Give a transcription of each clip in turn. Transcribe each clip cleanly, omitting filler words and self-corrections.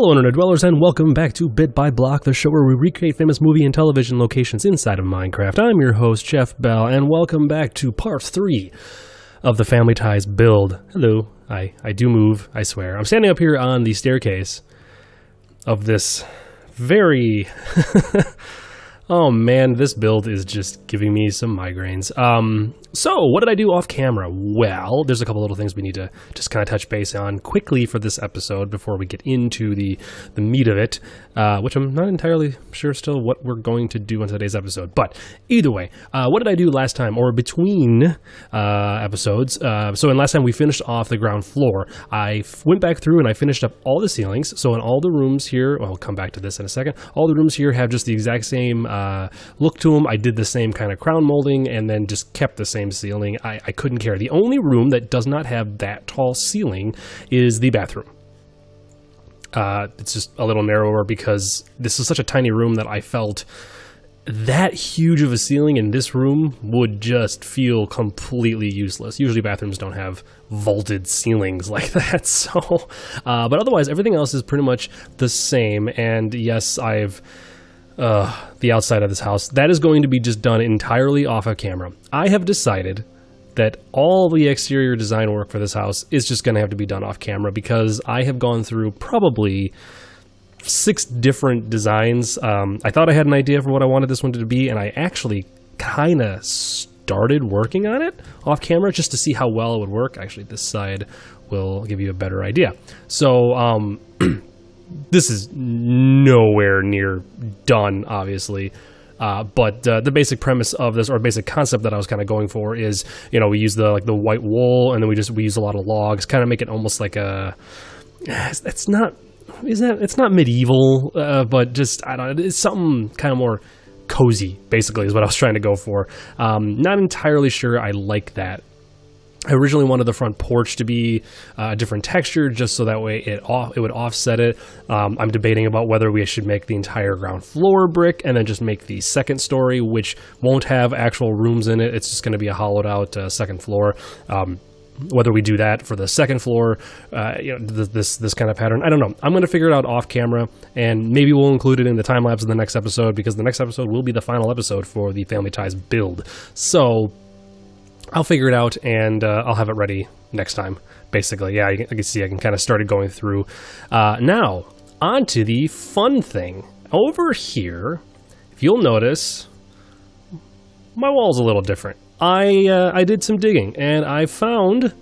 Hello Internet Dwellers and welcome back to Bit by Block, the show where we recreate famous movie and television locations inside of Minecraft. I'm your host, Jeff Bell, and welcome back to part 3 of the Family Ties build. Hello. I do move, I swear. I'm standing up here on the staircase of this very... Oh man, this build is just giving me some migraines. So what did I do off camera? Well, there's a couple little things we need to just kind of touch base on quickly for this episode before we get into the meat of it, which I'm not entirely sure still what we're going to do on today's episode. But either way, what did I do last time or between episodes? So in last time we finished off the ground floor. I went back through and I finished up all the ceilings. So in all the rooms here, well, I'll come back to this in a second. All the rooms here have just the exact same look to them. I did the same kind of crown molding and then just kept the same ceiling. I couldn't care. The only room that does not have that tall ceiling is the bathroom. It's just a little narrower because this is such a tiny room that I felt that huge of a ceiling in this room would just feel completely useless. Usually bathrooms don't have vaulted ceilings like that, so... but otherwise, everything else is pretty much the same, and yes, I've... the outside of this house. That is going to be just done entirely off of camera. I have decided that all the exterior design work for this house is just going to have to be done off camera because I have gone through probably 6 different designs. I thought I had an idea for what I wanted this one to be, and I actually kind of started working on it off camera just to see how well it would work. Actually, this side will give you a better idea. So, this is nowhere near done, obviously, but the basic premise of this, or basic concept that I was kind of going for, is, you know, we use the white wool, and then we use a lot of logs, kind of make it almost like a... it's not medieval, but just it's something kind of more cozy, basically, is what I was trying to go for. Not entirely sure I like that. I originally wanted the front porch to be a different texture just so that way it would offset it. I'm debating about whether we should make the entire ground floor brick and then just make the second story, which won't have actual rooms in it. It's just going to be a hollowed out second floor. Whether we do that for the second floor, you know, this kind of pattern, I don't know. I'm going to figure it out off camera, and maybe we'll include it in the time lapse in the next episode, because the next episode will be the final episode for the Family Ties build. So... I'll figure it out, and I'll have it ready next time, basically. Yeah, I can see I can kind of started going through. Now, on to the fun thing. Over here, if you'll notice, my wall's a little different. I did some digging, and I found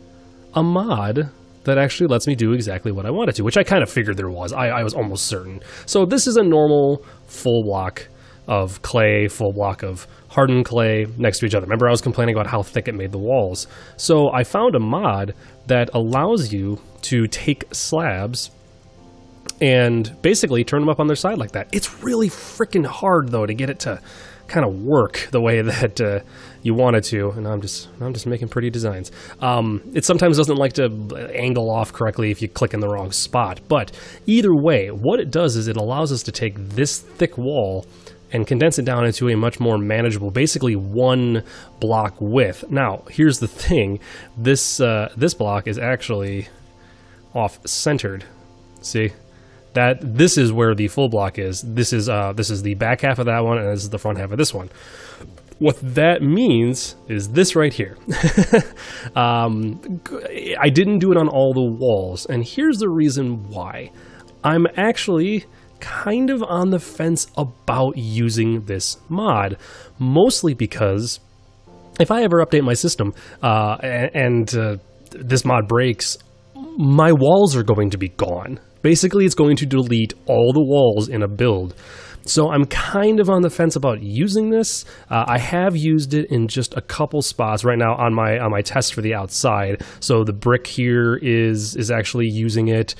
a mod that actually lets me do exactly what I wanted to, which I kind of figured there was. I was almost certain. So this is a normal full block of clay, full block of hardened clay next to each other. Remember, I was complaining about how thick it made the walls. So I found a mod that allows you to take slabs and basically turn them up on their side like that. It's really freaking hard, though, to get it to kind of work the way that you want it to. And I'm just making pretty designs. It sometimes doesn't like to angle off correctly if you click in the wrong spot. But either way, what it does is it allows us to take this thick wall and condense it down into a much more manageable, basically one block width. Now, here's the thing. This block is actually off-centered. See? This is where the full block is. This is the back half of that one, and this is the front half of this one. What that means is this right here. I didn't do it on all the walls, and here's the reason why. I'm actually... kind of on the fence about using this mod, mostly because if I ever update my system and this mod breaks, my walls are going to be gone. Basically, it's going to delete all the walls in a build. So I'm kind of on the fence about using this. I have used it in just a couple spots right now on my test for the outside. So the brick here is actually using it.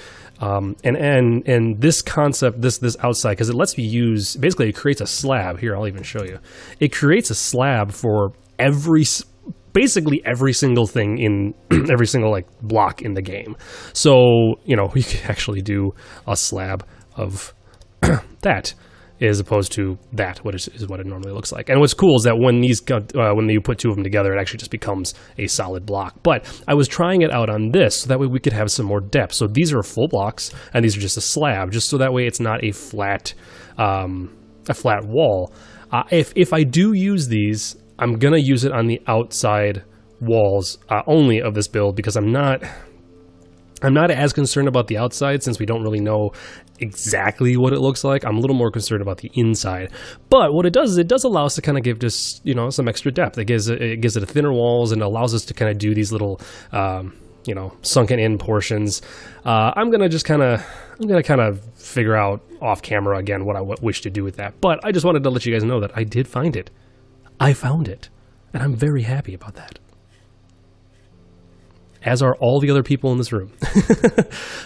And this concept, this outside, because it lets me use, basically it creates a slab. Here, I'll even show you. It creates a slab for basically every single thing in every single like block in the game. So, you know, you can actually do a slab of that. as opposed to that, what is what it normally looks like. And what's cool is that when these when you put two of them together, it actually just becomes a solid block. But I was trying it out on this so that way we could have some more depth. So these are full blocks and these are just a slab, just so that way it's not a flat a flat wall. If I do use these, I'm gonna use it on the outside walls only of this build, because I'm not as concerned about the outside, since we don't really know exactly what it looks like. I'm a little more concerned about the inside. But what it does is it does allow us to kind of give just, you know, some extra depth. It gives it a thinner walls and allows us to kind of do these little you know, sunken in portions. I'm gonna kind of figure out off camera again what I wish to do with that. But I just wanted to let you guys know that I did find it. I found it, and I'm very happy about that, as are all the other people in this room.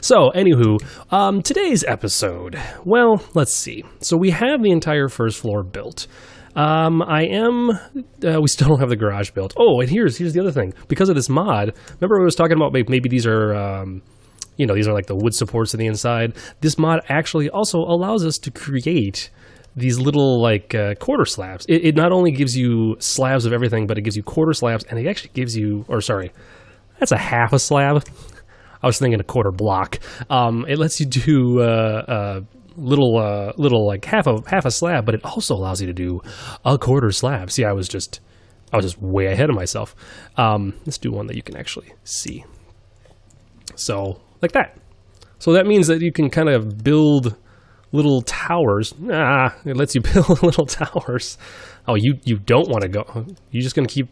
So, anywho, today's episode, well, let's see. So we have the entire first floor built. We still don't have the garage built. Oh, and here's the other thing. Because of this mod, remember I was talking about maybe these are, you know, these are like the wood supports on the inside. This mod actually also allows us to create these little like quarter slabs. It not only gives you slabs of everything, but it gives you quarter slabs, and it actually gives you, or sorry, that's a half a slab. I was thinking a quarter block. It lets you do little like half a slab, but it also allows you to do a quarter slab. See, I was just way ahead of myself. Let's do one that you can actually see. So like that. So that means that you can kind of build little towers. Ah, it lets you build little towers. Oh, you don't want to go. You're just gonna keep.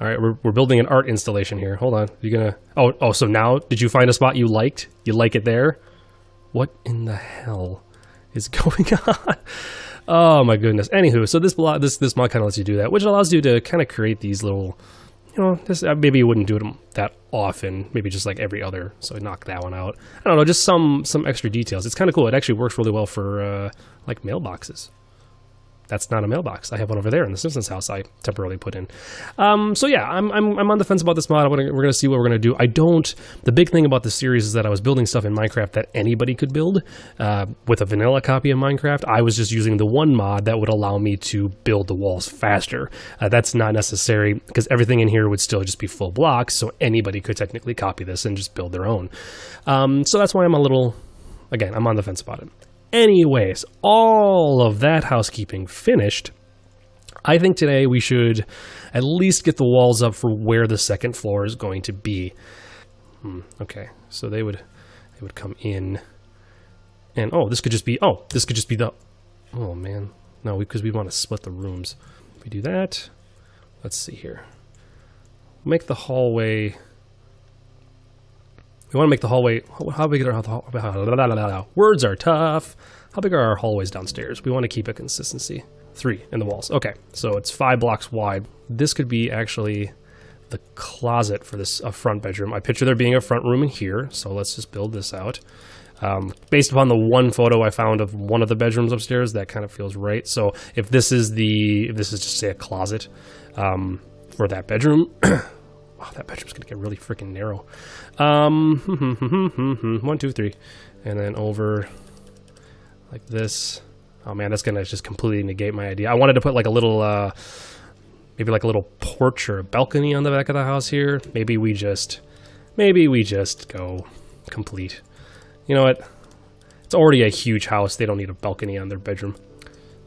All right, we're building an art installation here. Hold on, you're gonna. Oh, so now did you find a spot you liked? You like it there? What in the hell is going on? Oh my goodness. Anywho, so this mod kind of lets you do that, which allows you to kind of create these little, you know, maybe you wouldn't do them that often. Maybe just like every other. So knock that one out. I don't know, just some extra details. It's kind of cool. It actually works really well for like mailboxes. That's not a mailbox. I have one over there in the Simpsons house I temporarily put in. So yeah, I'm on the fence about this mod. We're gonna see what we're gonna do. The big thing about this series is that I was building stuff in Minecraft that anybody could build with a vanilla copy of Minecraft. I was just using the one mod that would allow me to build the walls faster. That's not necessary because everything in here would still just be full blocks, so anybody could technically copy this and just build their own. So that's why I'm a little, again, I'm on the fence about it. Anyways, all of that housekeeping finished, I think today we should at least get the walls up for where the second floor is going to be. Okay, so they would come in, and this could just be the, oh man, no, because we want to split the rooms. If we do that, let's see here. Make the hallway. We want to make the hallway. Words are tough. How big are our hallways downstairs? We want to keep a consistency. 3 in the walls. Okay, so it's 5 blocks wide. This could be actually the closet for this front bedroom. I picture there being a front room in here, so let's just build this out. Based upon the one photo I found of one of the bedrooms upstairs, that kind of feels right. So if this is just say a closet for that bedroom. Oh, that bedroom's gonna get really freaking narrow. 1, 2, 3, and then over like this. Oh man, that's gonna just completely negate my idea. I wanted to put like a little, maybe like a little porch or a balcony on the back of the house here. Maybe we just go complete. You know what? It's already a huge house. They don't need a balcony on their bedroom.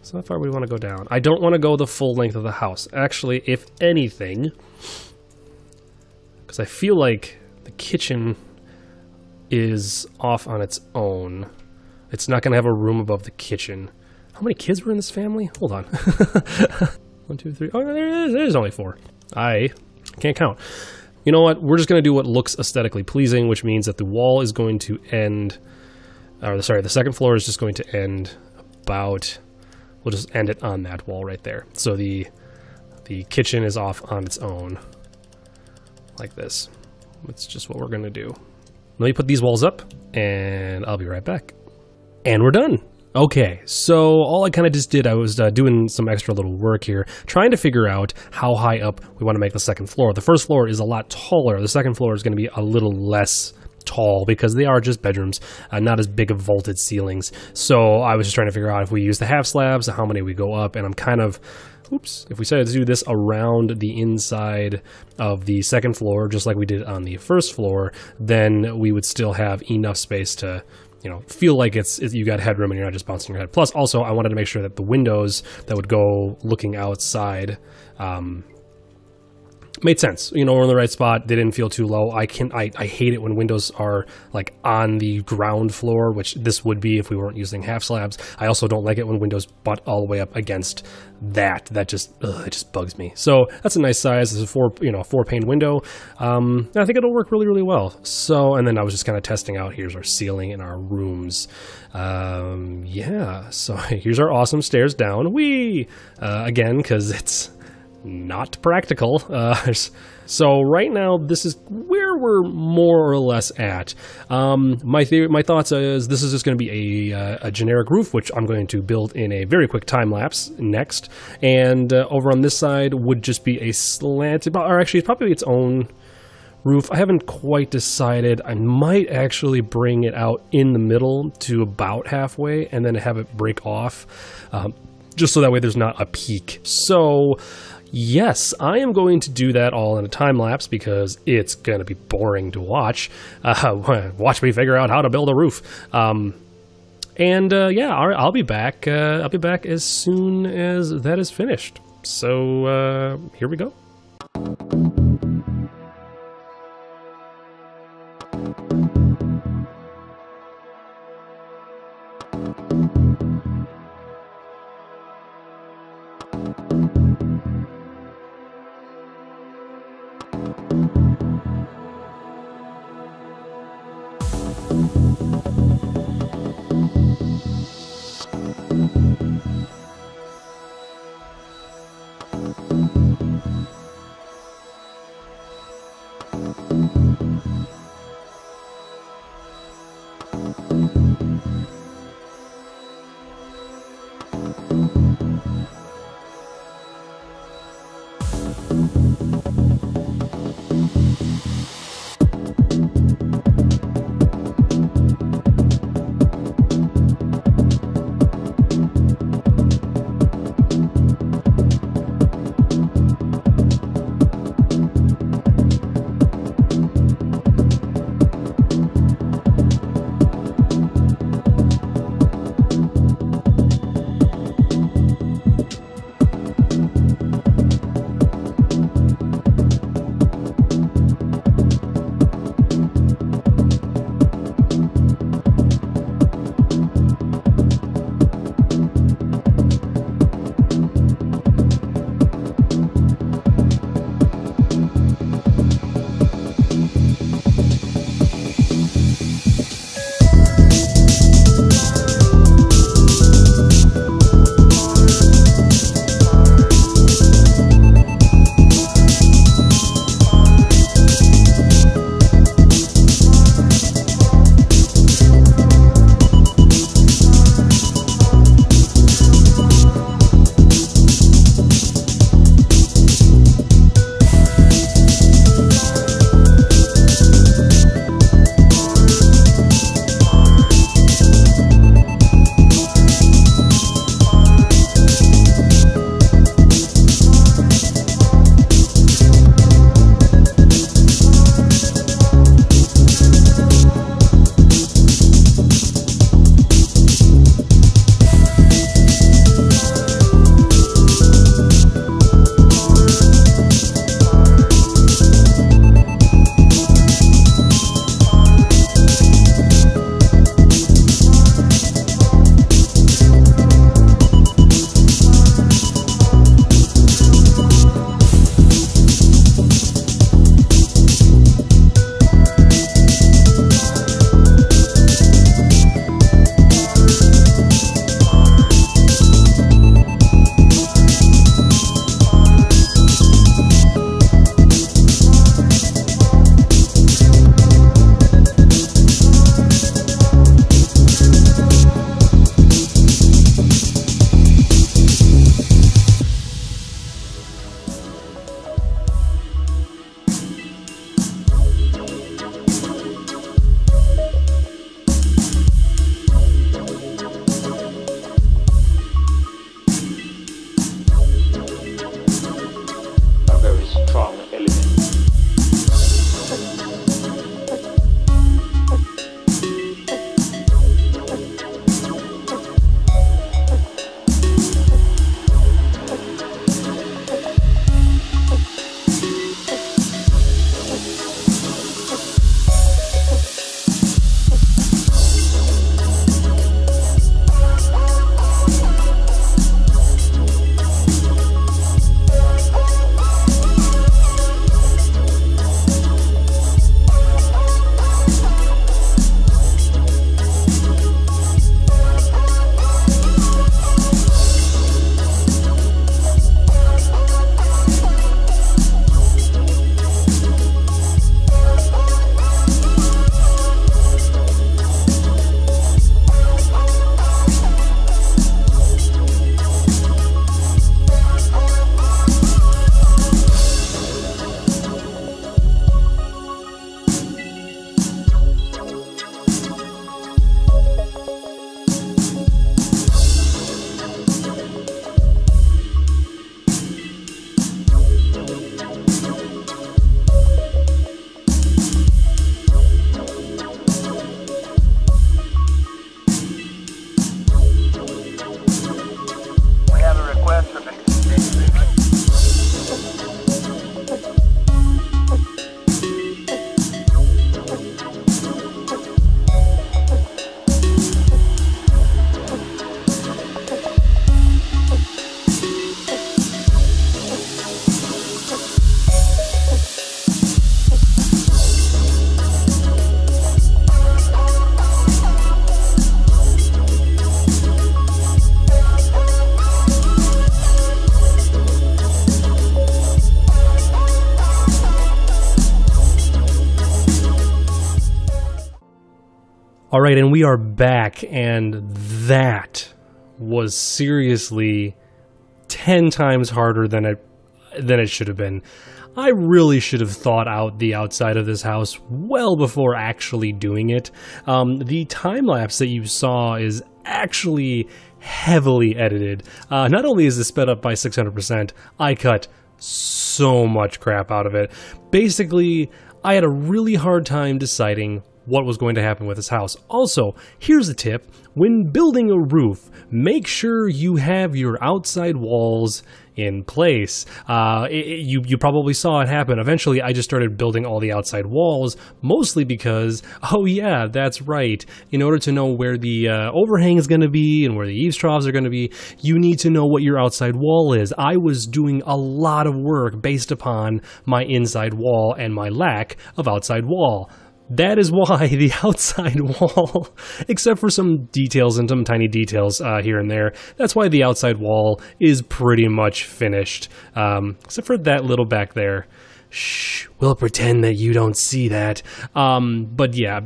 So how far we want to go down? I don't want to go the full length of the house. Actually, if anything. Because I feel like the kitchen is off on its own. It's not going to have a room above the kitchen. How many kids were in this family? Hold on. 1, 2, 3. Oh, there it is. There's only 4. I can't count. You know what? We're just going to do what looks aesthetically pleasing, which means that the wall is going to end. Or sorry, the second floor is just going to end about. We'll just end it on that wall right there. So the kitchen is off on its own. Like this. That's just what we're gonna do. Let me put these walls up and I'll be right back. And we're done. Okay, so all I kind of just did, I was doing some extra little work here, trying to figure out how high up we want to make the second floor. The first floor is a lot taller. The second floor is going to be a little less tall because they are just bedrooms, not as big of vaulted ceilings. So I was just trying to figure out if we use the half slabs, how many we go up, and I'm kind of, oops, if we decided to do this around the inside of the second floor, just like we did on the first floor, then we would still have enough space to, you know, feel like it's you got headroom and you're not just bouncing your head. Plus, also, I wanted to make sure that the windows that would go looking outside made sense. You know, we're in the right spot. They didn't feel too low. I hate it when windows are like on the ground floor, which this would be if we weren't using half slabs. I also don't like it when windows butt all the way up against that. That just, ugh, it just bugs me. So that's a nice size. It's a four pane window. And I think it'll work really, really well. So, and then I was just kind of testing out, here's our ceiling in our rooms. Yeah. So here's our awesome stairs down. Whee! Again, cause it's not practical. So right now, this is where we're more or less at. My thoughts is this is just going to be a generic roof, which I'm going to build in a very quick time lapse next. And over on this side would just be a slanted, or actually it's probably its own roof. I haven't quite decided. I might actually bring it out in the middle to about halfway and then have it break off, just so that way there's not a peak. So yes, I am going to do that all in a time lapse because it's going to be boring to watch. Watch me figure out how to build a roof. Yeah, I'll be back. I'll be back as soon as that is finished. So here we go. All right, and we are back, and that was seriously 10 times harder than it should have been. I really should have thought out the outside of this house well before actually doing it. The time lapse that you saw is actually heavily edited. Not only is this sped up by 600%, I cut so much crap out of it. Basically, I had a really hard time deciding what was going to happen with this house. Also, here's a tip. When building a roof, make sure you have your outside walls in place. You probably saw it happen. Eventually, I just started building all the outside walls, mostly because, oh yeah, that's right. In order to know where the overhang is going to be and where the eaves troughs are going to be, you need to know what your outside wall is. I was doing a lot of work based upon my inside wall and my lack of outside wall. That is why the outside wall, except for some details and some tiny details here and there, that's why the outside wall is pretty much finished. Except for that little back there. Shh, we'll pretend that you don't see that. But yeah,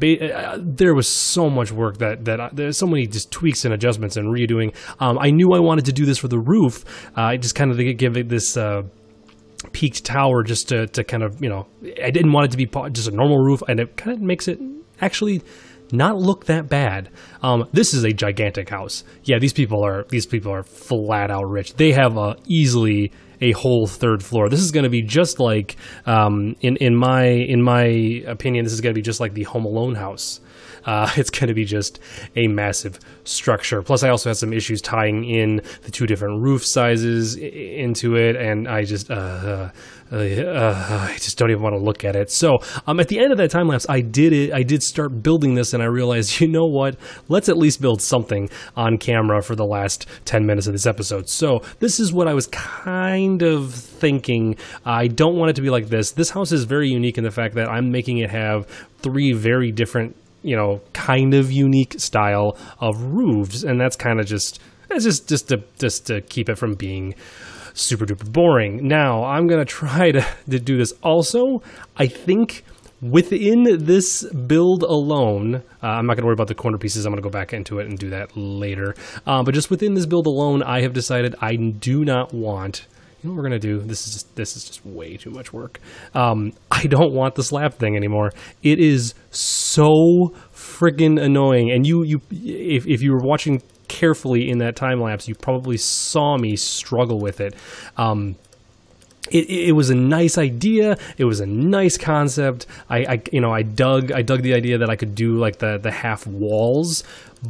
there was so much work that there's so many just tweaks and adjustments and redoing. I knew I wanted to do this for the roof. I just kind of give it this... peaked tower just to kind of, you know, I didn't want it to be just a normal roof, and it kind of makes it actually not look that bad. This is a gigantic house. Yeah, these people are flat out rich. They have easily a whole third floor. This is going to be just like, in my opinion, this is going to be just like the Home Alone house. It's going to be just a massive structure. Plus, I also had some issues tying in the two different roof sizes into it, and I just I just don't even want to look at it. So at the end of that time lapse, I did start building this, and I realized, you know what? Let's at least build something on camera for the last 10 minutes of this episode. So this is what I was kind of thinking. I don't want it to be like this. This house is very unique in the fact that I'm making it have 3 very different, you know, kind of unique style of roofs, and that's kind of just to keep it from being super duper boring. Now I'm gonna try to do this. Also, I think within this build alone, I'm not gonna worry about the corner pieces. I'm gonna go back into it and do that later. But just within this build alone, I have decided I do not want. You know what we're gonna do? This is just way too much work. I don't want the slab thing anymore. It is so freaking annoying. And if you were watching carefully in that time lapse, you probably saw me struggle with it. It was a nice idea. It was a nice concept. I dug the idea that I could do like the half walls,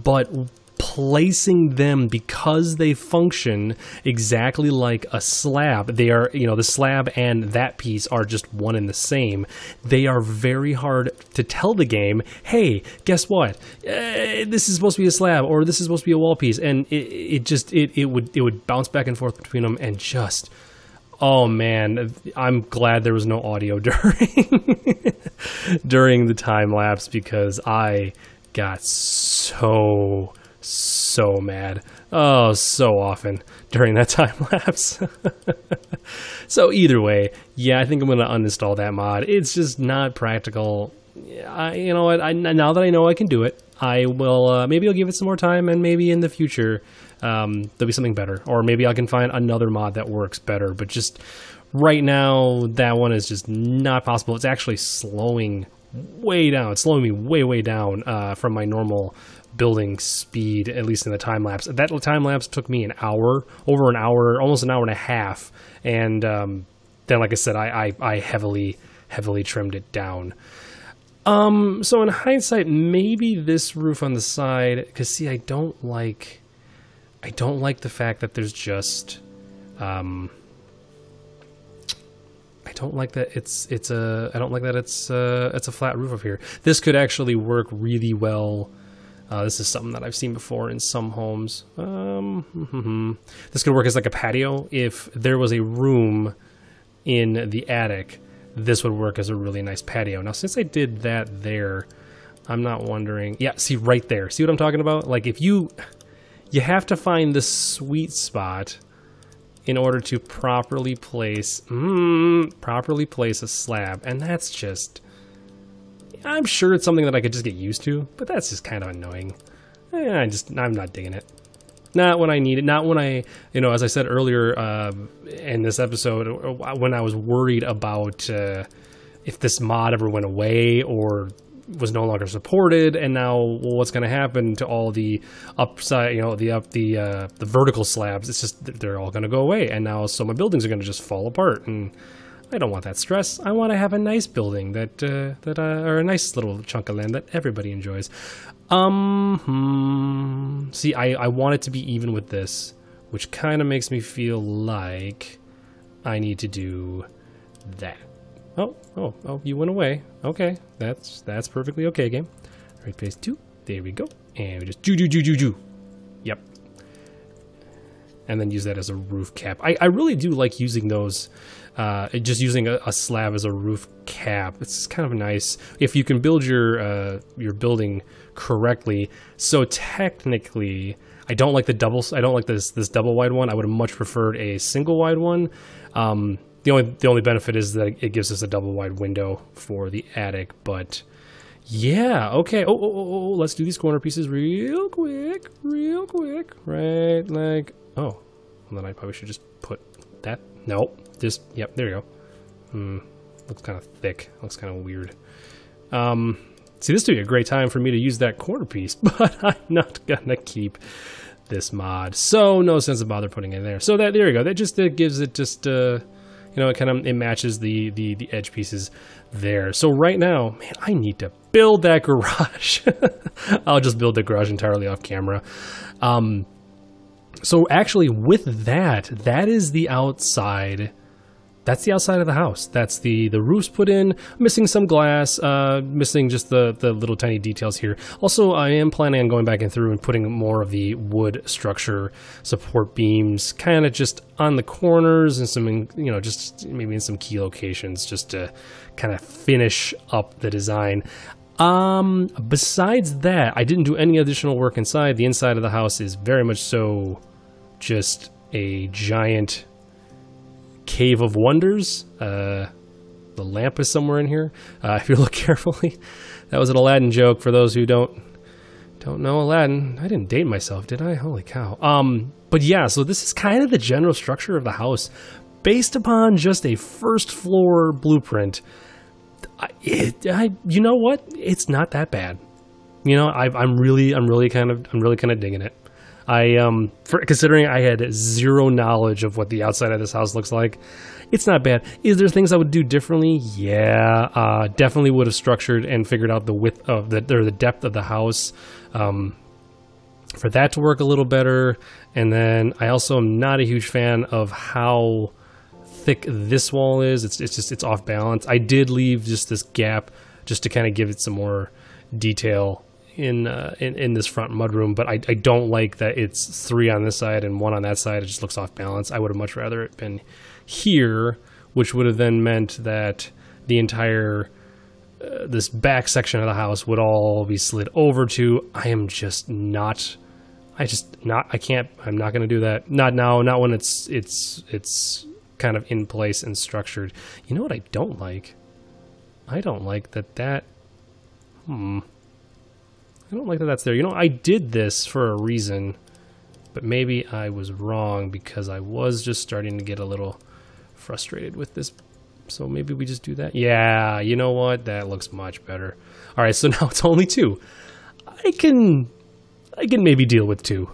but placing them, because they function exactly like a slab, they are, you know, the slab and that piece are just one and the same. They are very hard to tell the game, hey, guess what, this is supposed to be a slab or this is supposed to be a wall piece, and it would bounce back and forth between them, and just, oh man, I'm glad there was no audio during the time lapse, because I got so mad, oh, so often during that time lapse. So either way, yeah, I think I'm gonna uninstall that mod. It's just not practical. You know what? Now that I know I can do it, I will. Maybe I'll give it some more time, and maybe in the future there'll be something better, or maybe I can find another mod that works better. But just right now, that one is just not possible. It's actually slowing way down. It's slowing me way down from my normal building speed, at least in the time lapse. That time lapse took me over an hour, almost an hour and a half, and then, like I said, I heavily trimmed it down. So in hindsight, maybe this roof on the side, because see, I don't like the fact that there's just I don't like that it's a flat roof up here. This could actually work really well. This is something that I've seen before in some homes. This could work as like a patio. If there was a room in the attic, this would work as a really nice patio. Now, since I did that there, I'm not wondering. Yeah, see right there. See what I'm talking about? Like if you have to find the sweet spot in order to properly place a slab, and that's just. I'm sure it's something that I could just get used to, but that's just kind of annoying. I'm not digging it. Not when I need it. Not when I, you know, as I said earlier in this episode, when I was worried about if this mod ever went away or was no longer supported, and now, well, what's going to happen to all the upside, you know, the vertical slabs? It's just they're all going to go away, and now some of my buildings are going to just fall apart, and I don't want that stress. I want to have a nice building that or a nice little chunk of land that everybody enjoys. See, I want it to be even with this, which kind of makes me feel like I need to do that. Oh, you went away. Okay, that's perfectly okay, game. Right, phase two. There we go. And we just do. Yep. And then use that as a roof cap. I really do like using those, just using a slab as a roof cap. It's kind of nice. If you can build your building correctly. So technically, I don't like the double, I don't like this double wide one. I would have much preferred a single wide one. The only benefit is that it gives us a double wide window for the attic, but yeah, okay. Oh, let's do these corner pieces real quick, right? Like, oh, well, then I probably should just put that. Nope, just, yep, there you go. Looks kind of thick, looks kind of weird. See, this would be a great time for me to use that corner piece, but I'm not gonna keep this mod, so no sense of bother putting it in there. So that, there you go, that just gives it just, you know, it kind of, it matches the edge pieces there. So right now, man, I need to build that garage. I'll just build the garage entirely off camera. So actually with that is the outside. That's the outside of the house. That's the roof's put in, missing some glass, missing just the little tiny details here. Also, I am planning on going back and through and putting more of the wood structure support beams, kind of just on the corners and some, you know, just maybe in some key locations, just to kind of finish up the design. Besides that, I didn't do any additional work inside. The inside of the house is very much so just a giant cave of wonders. The lamp is somewhere in here, if you look carefully. That was an Aladdin joke for those who don't know Aladdin. I didn't date myself, did I? Holy cow. But yeah, so this is kind of the general structure of the house based upon just a first floor blueprint. You know what, it's not that bad. You know, I'm really kind of digging it. For considering I had zero knowledge of what the outside of this house looks like, it's not bad. Is there things I would do differently? Yeah, definitely would have structured and figured out the width of the depth of the house, for that to work a little better. And then I also am not a huge fan of how thick this wall is. It's off balance. I did leave just this gap just to kind of give it some more detail in this front mudroom, but I don't like that it's 3 on this side and 1 on that side. It just looks off balance. I would have much rather it been here, which would have then meant that the entire this back section of the house would all be slid over to. I'm not gonna do that. Not now, not when it's kind of in place and structured. You know what I don't like? I don't like that I don't like that that's there. You know, I did this for a reason, but maybe I was wrong because I was just starting to get a little frustrated with this. So maybe we just do that. Yeah, you know what? That looks much better. All right, so now it's only 2. I can maybe deal with 2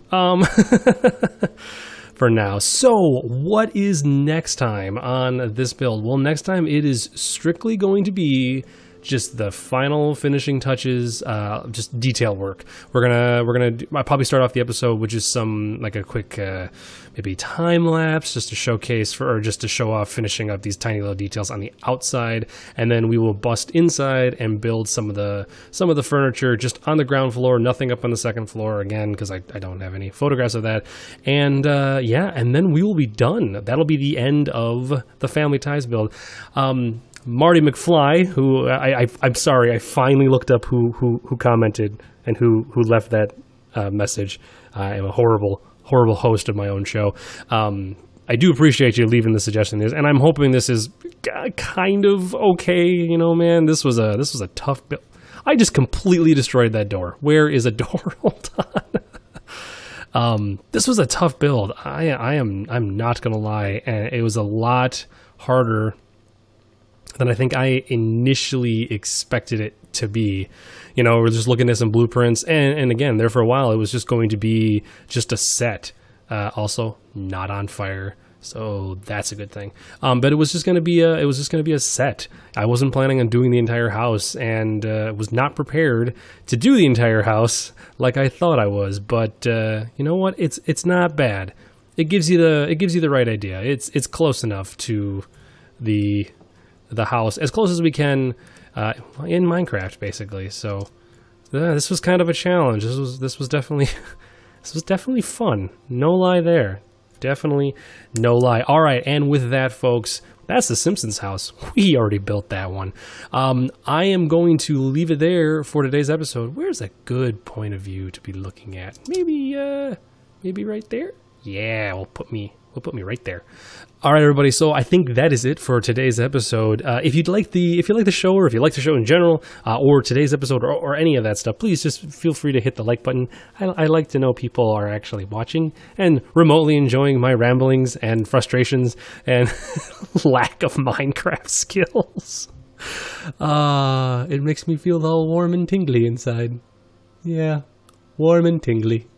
for now. So what is next time on this build? Well, next time it is strictly going to be just the final finishing touches, just detail work. I'll probably start off the episode with just a quick maybe time lapse, just to showcase just to show off finishing up these tiny little details on the outside, and then we will bust inside and build some of the furniture just on the ground floor, nothing up on the second floor again, because I don't have any photographs of that. And yeah, and then we will be done. That'll be the end of the Family Ties build. Marty McFly, who I'm sorry, I finally looked up who commented and who left that message. I am a horrible host of my own show. I do appreciate you leaving the suggestion, and I'm hoping this is kind of okay. You know, man, this was a tough build. I just completely destroyed that door. Where is a door? Hold on. This was a tough build. I'm not gonna lie, and it was a lot harder than I think I initially expected it to be. You know, we're just looking at some blueprints, and again, there for a while it was just going to be just a set. Also, not on fire, so that's a good thing. But it was just gonna be a set. I wasn't planning on doing the entire house, and was not prepared to do the entire house like I thought I was. But you know what? It's not bad. It gives you the right idea. It's close enough to the house, as close as we can in Minecraft, basically. So this was kind of a challenge. This was definitely. This was definitely fun. No lie there. Definitely no lie. All right, and with that, folks, that's the Simpsons house. We already built that one. I am going to leave it there for today's episode. Where's a good point of view to be looking at? Maybe, maybe right there? Yeah, we'll put me right there. All right, everybody. So I think that is it for today's episode. If you like the show, or if you like the show in general, or today's episode, or any of that stuff, please just feel free to hit the like button. I like to know people are actually watching and remotely enjoying my ramblings and frustrations and lack of Minecraft skills. It makes me feel all warm and tingly inside. Yeah, warm and tingly.